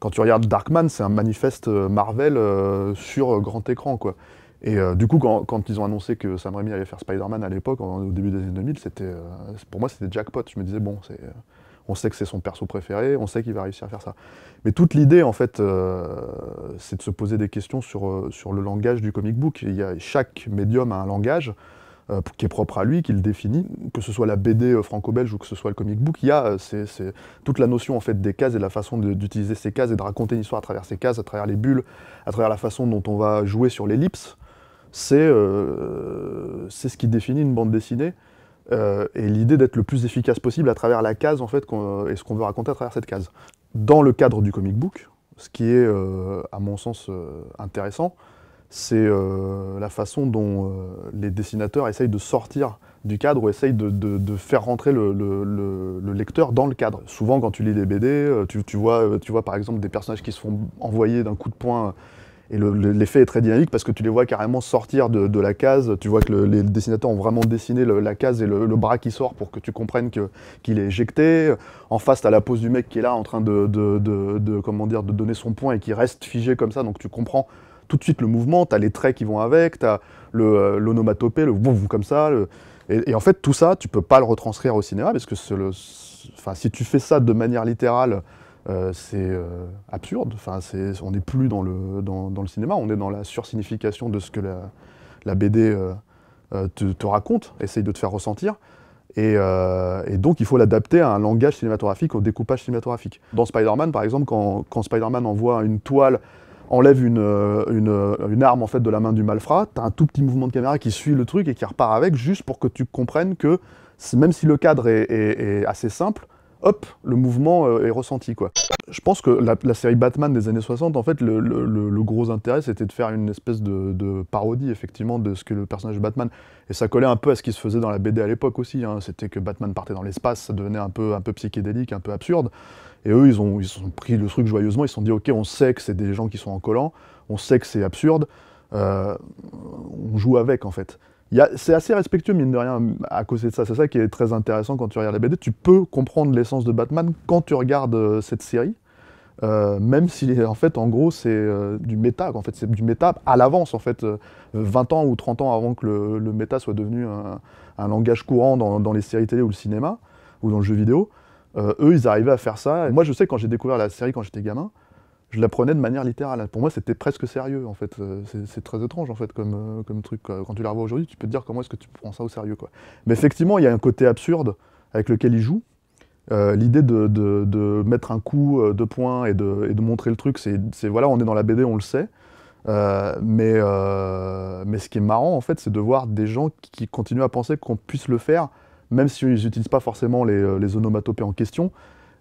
Quand tu regardes Darkman, c'est un manifeste Marvel sur grand écran, quoi. Et du coup, quand ils ont annoncé que Sam Raimi allait faire Spider-Man à l'époque, au début des années 2000, pour moi, c'était jackpot. Je me disais, bon, on sait que c'est son perso préféré, on sait qu'il va réussir à faire ça. Mais toute l'idée, en fait, c'est de se poser des questions sur le langage du comic book. Chaque médium a un langage qui est propre à lui, qu'il définit, que ce soit la BD franco-belge ou que ce soit le comic book. Il y a toute la notion en fait, des cases et la façon d'utiliser ces cases et de raconter une histoire à travers ces cases, à travers les bulles, à travers la façon dont on va jouer sur l'ellipse. C'est ce qui définit une bande dessinée et l'idée d'être le plus efficace possible à travers la case en fait, et ce qu'on veut raconter à travers cette case. Dans le cadre du comic book, ce qui est à mon sens intéressant, c'est la façon dont les dessinateurs essayent de sortir du cadre ou essayent de faire rentrer le lecteur dans le cadre. Souvent, quand tu lis des BD, tu vois par exemple des personnages qui se font envoyer d'un coup de poing et l'effet est très dynamique parce que tu les vois carrément sortir de la case. Tu vois que les dessinateurs ont vraiment dessiné la case et le bras qui sort pour que tu comprennes qu'il est éjecté. En face, tu as la pose du mec qui est là en train de donner son point et qui reste figé comme ça, donc tu comprends tout de suite le mouvement, tu as les traits qui vont avec, tu as l'onomatopée, le boum comme ça. Et en fait, tout ça, tu peux pas le retranscrire au cinéma, parce que si tu fais ça de manière littérale, c'est absurde. On n'est plus dans le cinéma, on est dans la sursignification de ce que la BD te raconte, essaye de te faire ressentir. Et donc, il faut l'adapter à un langage cinématographique, au découpage cinématographique. Dans Spider-Man, par exemple, quand Spider-Man envoie une toile, enlève une arme en fait, de la main du malfrat, t'as un tout petit mouvement de caméra qui suit le truc et qui repart avec, juste pour que tu comprennes que, même si le cadre est assez simple, hop, le mouvement est ressenti, quoi. Je pense que la série Batman des années 60, en fait, le gros intérêt, c'était de faire une espèce de parodie, effectivement, de ce que le personnage de Batman... Et ça collait un peu à ce qui se faisait dans la BD à l'époque aussi, hein. C'était que Batman partait dans l'espace, ça devenait un peu psychédélique, un peu absurde. Et eux, ils ont pris le truc joyeusement, ils se sont dit, ok, on sait que c'est des gens qui sont en collant, on sait que c'est absurde, on joue avec, en fait. C'est assez respectueux, mine de rien, à cause de ça. C'est ça qui est très intéressant quand tu regardes la BD. Tu peux comprendre l'essence de Batman quand tu regardes cette série, même si, en fait, en gros, c'est du méta. En fait, c'est du méta à l'avance, en fait, 20 ans ou 30 ans avant que le méta soit devenu un langage courant dans les séries télé ou le cinéma, ou dans le jeu vidéo. Eux, ils arrivaient à faire ça. Et moi, je sais, quand j'ai découvert la série quand j'étais gamin, je la prenais de manière littérale. Pour moi, c'était presque sérieux, en fait. C'est très étrange, en fait, comme truc. Quand tu la revois aujourd'hui, tu peux te dire comment est-ce que tu prends ça au sérieux, quoi. Mais effectivement, il y a un côté absurde avec lequel il joue. L'idée de mettre un coup de poing et de montrer le truc, c'est voilà, on est dans la BD, on le sait. Mais ce qui est marrant, en fait, c'est de voir des gens qui continuent à penser qu'on puisse le faire, même s'ils n'utilisent pas forcément les onomatopées en question,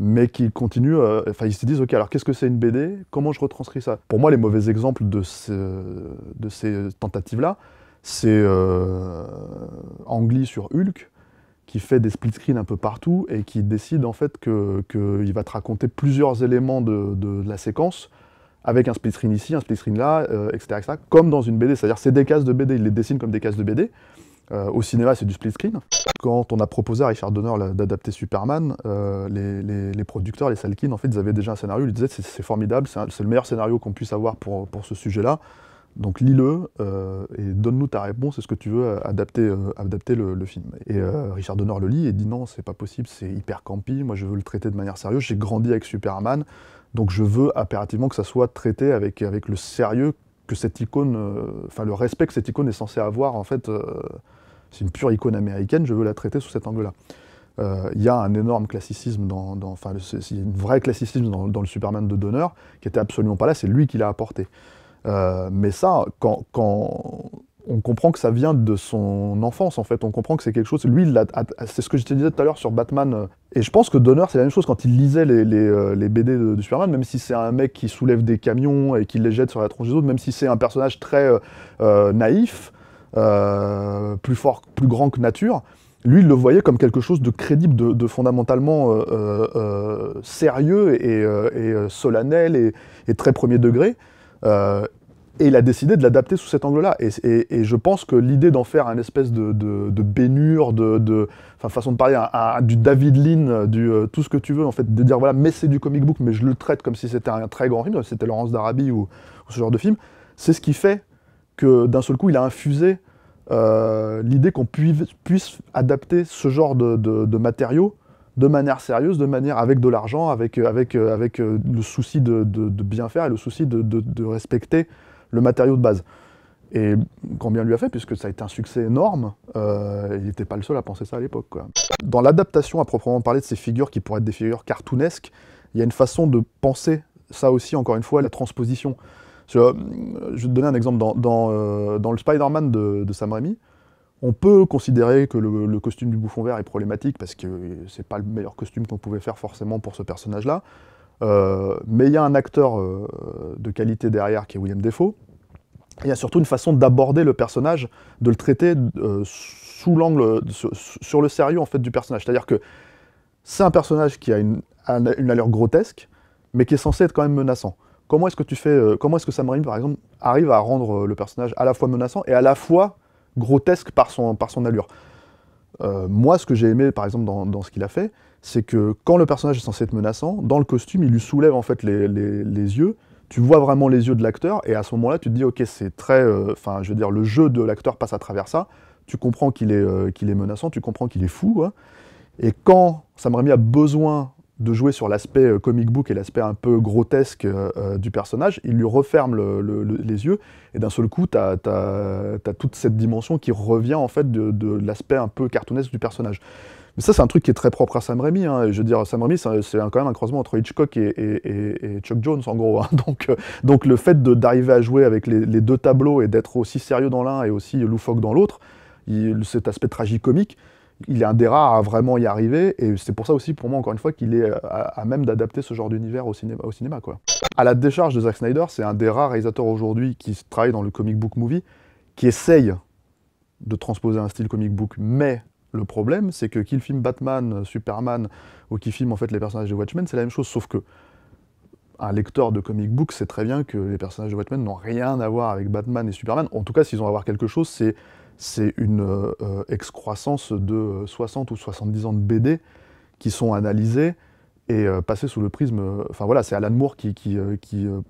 mais qui continuent, ils se disent, ok, alors qu'est-ce que c'est une BD? Comment je retranscris ça? Pour moi, les mauvais exemples de ces tentatives-là, c'est Ang Lee sur Hulk, qui fait des split-screens un peu partout, et qui décide en fait qu'il va te raconter plusieurs éléments de la séquence, avec un split-screen ici, un split-screen là, etc., etc., comme dans une BD, c'est-à-dire c'est des cases de BD, il les dessine comme des cases de BD. Au cinéma, c'est du split-screen. Quand on a proposé à Richard Donner d'adapter Superman, les producteurs, les Salkin, en fait, ils avaient déjà un scénario, ils disaient c'est formidable, c'est le meilleur scénario qu'on puisse avoir pour ce sujet-là, donc lis-le et donne-nous ta réponse, est-ce que tu veux adapter le film. Et Richard Donner le lit et dit non, c'est pas possible, c'est hyper campy, moi je veux le traiter de manière sérieuse, j'ai grandi avec Superman, donc je veux impérativement que ça soit traité avec le sérieux que cette icône, le respect que cette icône est censée avoir, en fait, c'est une pure icône américaine, je veux la traiter sous cet angle-là. Il y a un énorme classicisme, une vraie classicisme dans le Superman de Donner, qui n'était absolument pas là, c'est lui qui l'a apporté. Mais ça, quand on comprend que ça vient de son enfance, en fait, on comprend que c'est quelque chose... Lui, c'est ce que je te disais tout à l'heure sur Batman. Et je pense que Donner, c'est la même chose quand il lisait les BD de Superman, même si c'est un mec qui soulève des camions et qui les jette sur la tronche des autres, même si c'est un personnage très naïf, plus fort, plus grand que nature, lui il le voyait comme quelque chose de crédible, de fondamentalement sérieux et solennel et très premier degré, Et il a décidé de l'adapter sous cet angle-là. Et je pense que l'idée d'en faire un espèce de bénure, enfin, façon de parler, du David Lean, tout ce que tu veux, en fait, de dire voilà, mais c'est du comic book, mais je le traite comme si c'était un très grand film, comme si c'était Laurence d'Arabie ou ce genre de film, c'est ce qui fait que d'un seul coup, il a infusé l'idée qu'on puisse adapter ce genre de matériaux de manière sérieuse, de manière avec de l'argent, avec le souci de bien faire et le souci de respecter le matériau de base. Et quand bien lui a fait, puisque ça a été un succès énorme, il n'était pas le seul à penser ça à l'époque, quoi. Dans l'adaptation à proprement parler de ces figures qui pourraient être des figures cartoonesques, il y a une façon de penser ça aussi, encore une fois, la transposition. Je vais te donner un exemple. Dans le Spider-Man de Sam Raimi, on peut considérer que le costume du Bouffon Vert est problématique, parce que c'est pas le meilleur costume qu'on pouvait faire forcément pour ce personnage-là. Mais il y a un acteur de qualité derrière qui est William Dafoe. Il y a surtout une façon d'aborder le personnage, de le traiter sous l'angle, sur le sérieux en fait du personnage. C'est-à-dire que c'est un personnage qui a une allure grotesque, mais qui est censé être quand même menaçant. Comment est-ce que Sam Raimi, par exemple, arrive à rendre le personnage à la fois menaçant et à la fois grotesque par son allure? Moi, ce que j'ai aimé, par exemple, dans ce qu'il a fait, c'est que quand le personnage est censé être menaçant, dans le costume, il lui soulève en fait les yeux. Tu vois vraiment les yeux de l'acteur, et à ce moment-là, tu te dis, ok, c'est très... Enfin, je veux dire, le jeu de l'acteur passe à travers ça. Tu comprends qu'il est menaçant, tu comprends qu'il est fou. Hein. Et quand Sam Raimi a besoin de jouer sur l'aspect comic book et l'aspect un peu grotesque du personnage, il lui referme les yeux, et d'un seul coup, tu as toute cette dimension qui revient en fait de l'aspect un peu cartoonesque du personnage. Mais ça, c'est un truc qui est très propre à Sam Raimi. Hein. Je veux dire, Sam Raimi, c'est quand même un croisement entre Hitchcock et Chuck Jones, en gros. Hein. Donc le fait d'arriver à jouer avec les deux tableaux et d'être aussi sérieux dans l'un et aussi loufoque dans l'autre, cet aspect tragicomique, il est un des rares à vraiment y arriver, et c'est pour ça aussi, pour moi, encore une fois, qu'il est à même d'adapter ce genre d'univers au cinéma, quoi. À la décharge de Zack Snyder, c'est un des rares réalisateurs aujourd'hui qui travaille dans le comic book movie, qui essaye de transposer un style comic book, mais le problème, c'est que qu'il filme Batman, Superman, ou qu'il filme en fait les personnages de Watchmen, c'est la même chose, sauf que un lecteur de comic book sait très bien que les personnages de Watchmen n'ont rien à voir avec Batman et Superman. En tout cas, s'ils ont à voir quelque chose, c'est une excroissance de 60 ou 70 ans de BD qui sont analysés et passés sous le prisme... Enfin voilà, c'est Alan Moore qui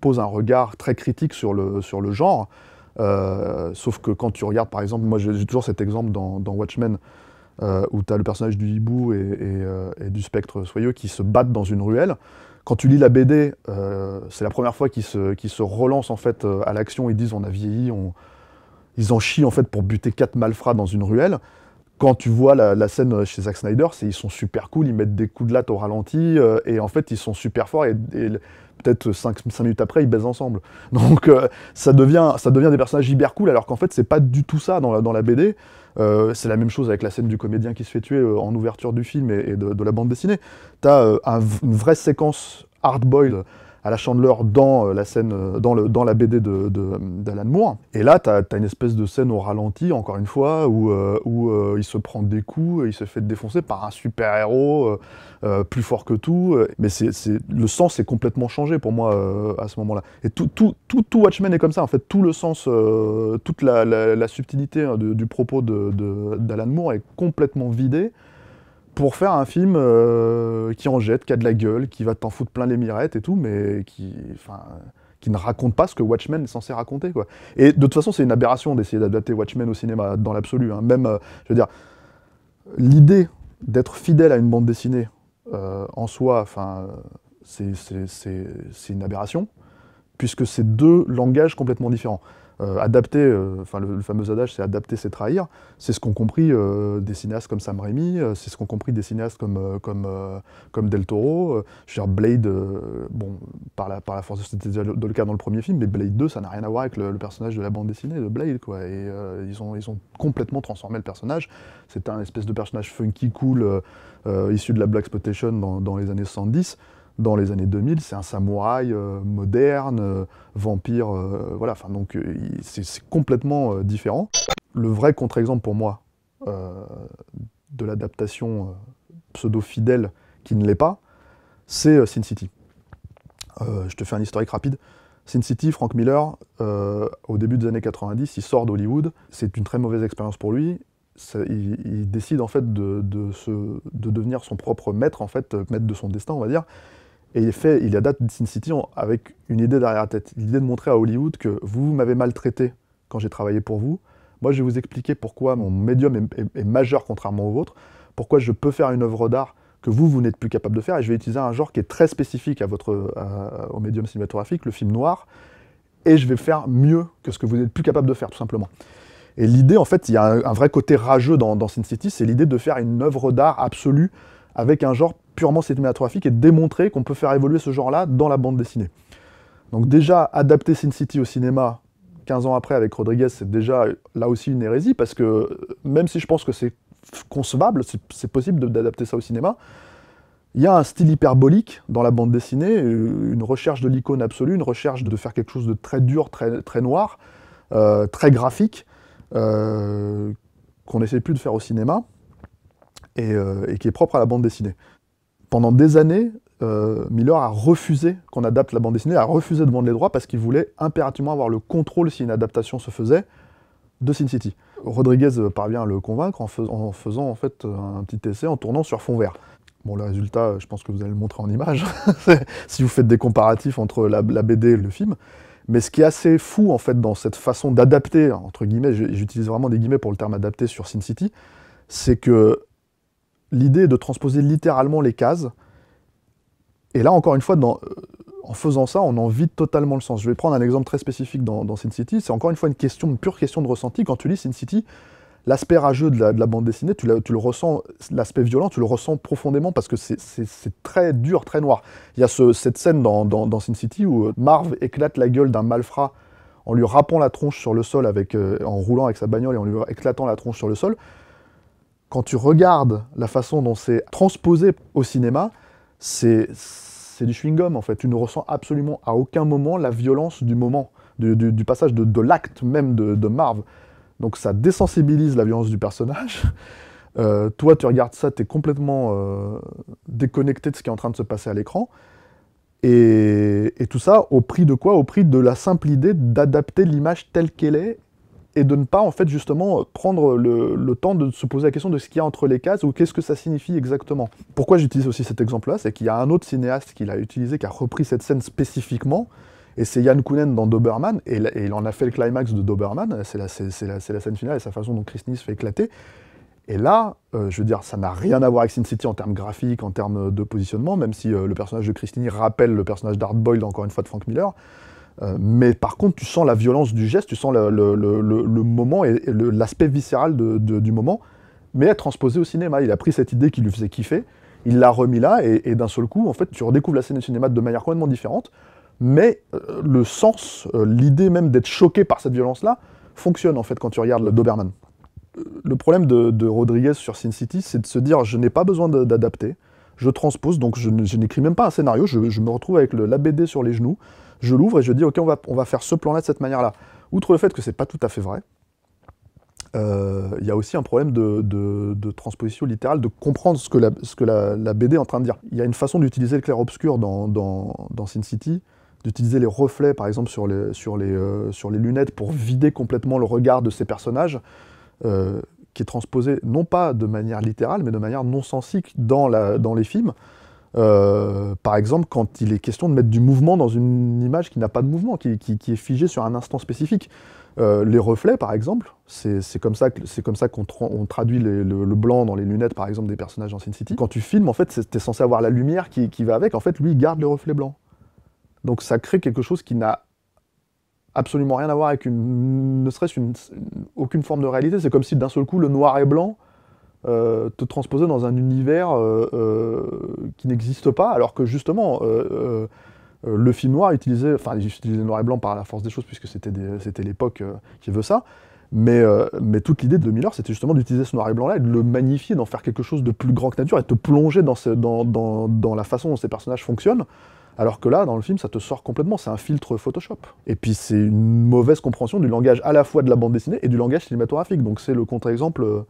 pose un regard très critique sur le genre. Sauf que quand tu regardes, par exemple, moi j'ai toujours cet exemple dans Watchmen, où tu as le personnage du hibou et du spectre soyeux qui se battent dans une ruelle. Quand tu lis la BD, c'est la première fois qu'ils se relancent en fait, à l'action, ils disent on a vieilli, ils en chient en fait pour buter 4 malfrats dans une ruelle. Quand tu vois la scène chez Zack Snyder, ils sont super cool, ils mettent des coups de latte au ralenti, et en fait ils sont super forts, et peut-être 5 minutes après ils baisent ensemble. Donc ça devient des personnages hyper cool, alors qu'en fait c'est pas du tout ça dans la BD. C'est la même chose avec la scène du comédien qui se fait tuer en ouverture du film et de la bande dessinée. T'as une vraie séquence hard-boiled à la Chandler dans la BD d'Alan Moore. Et là, t'as une espèce de scène au ralenti, encore une fois, où il se prend des coups, et il se fait défoncer par un super-héros plus fort que tout. Mais le sens est complètement changé pour moi à ce moment-là. Et tout Watchmen est comme ça, en fait. Tout le sens, toute la subtilité hein, du propos d'Alan Moore est complètement vidée pour faire un film qui en jette, qui a de la gueule, qui va t'en foutre plein les mirettes et tout, mais qui ne raconte pas ce que Watchmen est censé raconter, quoi. Et de toute façon, c'est une aberration d'essayer d'adapter Watchmen au cinéma, dans l'absolu. Hein. Même, je veux dire, l'idée d'être fidèle à une bande dessinée, en soi, c'est une aberration, puisque c'est deux langages complètement différents. Adapter, enfin le fameux adage, c'est adapter, c'est trahir. C'est ce qu'ont compris des cinéastes comme Sam Raimi, c'est ce qu'ont compris des cinéastes comme Del Toro. Je veux dire, Blade, bon, par la force de c'était le cas dans le premier film, mais Blade 2, ça n'a rien à voir avec le personnage de la bande dessinée de Blade, quoi. Et ils ont complètement transformé le personnage. C'était un espèce de personnage funky, cool, issu de la Blaxploitation dans les années 70. Dans les années 2000, c'est un samouraï moderne, vampire, voilà, enfin donc c'est complètement différent. Le vrai contre-exemple pour moi de l'adaptation pseudo-fidèle qui ne l'est pas, c'est Sin City. Je te fais un historique rapide. Sin City, Frank Miller, au début des années 90, il sort d'Hollywood, c'est une très mauvaise expérience pour lui. Ça, il décide en fait de devenir son propre maître, en fait, maître de son destin, on va dire. Et il adapte Sin City avec une idée derrière la tête, l'idée de montrer à Hollywood que vous m'avez maltraité quand j'ai travaillé pour vous. Moi, je vais vous expliquer pourquoi mon médium est majeur contrairement au vôtre, pourquoi je peux faire une œuvre d'art que vous n'êtes plus capable de faire, et je vais utiliser un genre qui est très spécifique à au médium cinématographique, le film noir, et je vais faire mieux que ce que vous n'êtes plus capable de faire, tout simplement. Et l'idée, en fait, il y a un vrai côté rageux dans Sin City, c'est l'idée de faire une œuvre d'art absolue avec un genre purement cinématographique et démontrer qu'on peut faire évoluer ce genre-là dans la bande dessinée. Donc déjà, adapter Sin City au cinéma 15 ans après avec Rodriguez, c'est déjà là aussi une hérésie, parce que même si je pense que c'est concevable, c'est possible d'adapter ça au cinéma. Il y a un style hyperbolique dans la bande dessinée, une recherche de l'icône absolue, une recherche de faire quelque chose de très dur, très noir, très graphique, qu'on n'essaie plus de faire au cinéma, et qui est propre à la bande dessinée. Pendant des années, Miller a refusé qu'on adapte la bande dessinée, a refusé de vendre les droits parce qu'il voulait impérativement avoir le contrôle si une adaptation se faisait de Sin City. Rodriguez parvient à le convaincre en faisant en fait un petit essai, en tournant sur fond vert. Bon, le résultat, je pense que vous allez le montrer en images, si vous faites des comparatifs entre la BD et le film. Mais ce qui est assez fou en fait dans cette façon d'adapter, entre guillemets, j'utilise vraiment des guillemets pour le terme adapté sur Sin City, c'est que l'idée est de transposer littéralement les cases. Et là, encore une fois, en faisant ça, on en vide totalement le sens. Je vais prendre un exemple très spécifique dans Sin City. C'est encore une fois une pure question de ressenti. Quand tu lis Sin City, l'aspect rageux de la bande dessinée, tu le ressens, l'aspect violent, tu le ressens profondément parce que c'est très dur, très noir. Il y a cette scène dans Sin City où Marv éclate la gueule d'un malfrat en lui râpant la tronche sur le sol, en roulant avec sa bagnole et en lui éclatant la tronche sur le sol. Quand tu regardes la façon dont c'est transposé au cinéma, c'est du chewing-gum, en fait. Tu ne ressens absolument à aucun moment la violence du moment, du passage de l'acte même de Marv. Donc ça désensibilise la violence du personnage. Toi, tu regardes ça, tu es complètement déconnecté de ce qui est en train de se passer à l'écran. Et tout ça, au prix de quoi? Au prix de la simple idée d'adapter l'image telle qu'elle est et de ne pas, en fait, justement, prendre le temps de se poser la question de ce qu'il y a entre les cases ou qu'est-ce que ça signifie exactement. Pourquoi j'utilise aussi cet exemple-là, c'est qu'il y a un autre cinéaste qui l'a utilisé, qui a repris cette scène spécifiquement, et c'est Yann Kounen dans Dobermann, et il en a fait le climax de Dobermann, c'est la scène finale, et sa façon dont Christine se fait éclater. Et là, je veux dire, ça n'a rien à voir avec Sin City en termes graphiques, en termes de positionnement, même si le personnage de Christine rappelle le personnage d'Hardboiled, encore une fois, de Frank Miller. Mais par contre, tu sens la violence du geste, tu sens le moment et l'aspect viscéral du moment, mais transposé au cinéma. Il a pris cette idée qui lui faisait kiffer, il l'a remis là, et d'un seul coup, en fait, tu redécouvres la scène du cinéma de manière complètement différente, mais le sens, l'idée même d'être choqué par cette violence-là, fonctionne en fait quand tu regardes le Dobermann. Le problème de Rodriguez sur Sin City, c'est de se dire « je n'ai pas besoin d'adapter, je transpose, donc je n'écris même pas un scénario, je me retrouve avec la BD sur les genoux, je l'ouvre et je dis « ok, on va faire ce plan-là de cette manière-là ». Outre le fait que c'est pas tout à fait vrai, il y a aussi un problème de transposition littérale, de comprendre ce que la BD est en train de dire. Il y a une façon d'utiliser le clair-obscur dans Sin City, d'utiliser les reflets, par exemple, sur les lunettes pour vider complètement le regard de ces personnages, qui est transposé non pas de manière littérale, mais de manière non-sensique dans les films. Par exemple, quand il est question de mettre du mouvement dans une image qui n'a pas de mouvement, qui est figée sur un instant spécifique. Les reflets, par exemple, c'est comme ça qu'on traduit le blanc dans les lunettes, par exemple, des personnages dans Sin City. Quand tu filmes, en fait, t'es censé avoir la lumière qui va avec. En fait, lui, il garde les reflets blancs. Donc ça crée quelque chose qui n'a absolument rien à voir avec ne serait-ce aucune forme de réalité. C'est comme si d'un seul coup, le noir et blanc te transposait dans un univers qui n'existe pas, alors que justement, le film noir utilisait, enfin, ils utilisaient le noir et blanc par la force des choses, puisque c'était l'époque qui veut ça, mais toute l'idée de Miller, c'était justement d'utiliser ce noir et blanc-là, et de le magnifier, d'en faire quelque chose de plus grand que nature, et de te plonger dans la façon dont ces personnages fonctionnent, alors que là, dans le film, ça te sort complètement, c'est un filtre Photoshop. Et puis c'est une mauvaise compréhension du langage à la fois de la bande dessinée et du langage cinématographique, donc c'est le contre-exemple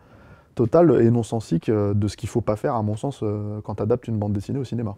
total et non-sensique de ce qu'il ne faut pas faire, à mon sens, quand tu adaptes une bande dessinée au cinéma.